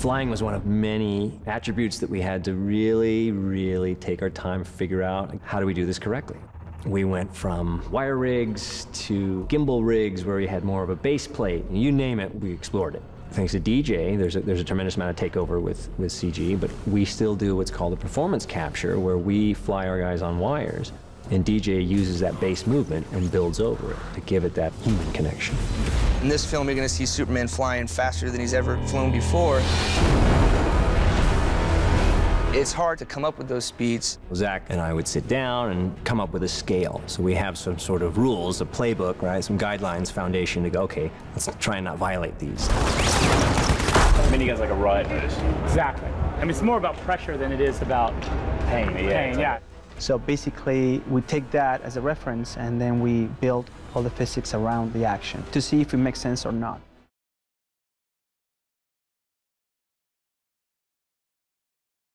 Flying was one of many attributes that we had to really take our time to figure out. How do we do this correctly? We went from wire rigs to gimbal rigs where we had more of a base plate. You name it, we explored it. Thanks to DJ, there's a tremendous amount of takeover with CG, but we still do what's called a performance capture where we fly our guys on wires and DJ uses that base movement and builds over it to give it that human connection. In this film, you're going to see Superman flying faster than he's ever flown before. It's hard to come up with those speeds. Zach and I would sit down and come up with a scale. So we have some sort of rules, a playbook, right? Some guidelines, foundation to go, okay, let's try and not violate these. Many guys like a rut. Exactly. I mean, it's more about pressure than it is about pain. Yeah. So basically, we take that as a reference, and then we build all the physics around the action to see if it makes sense or not.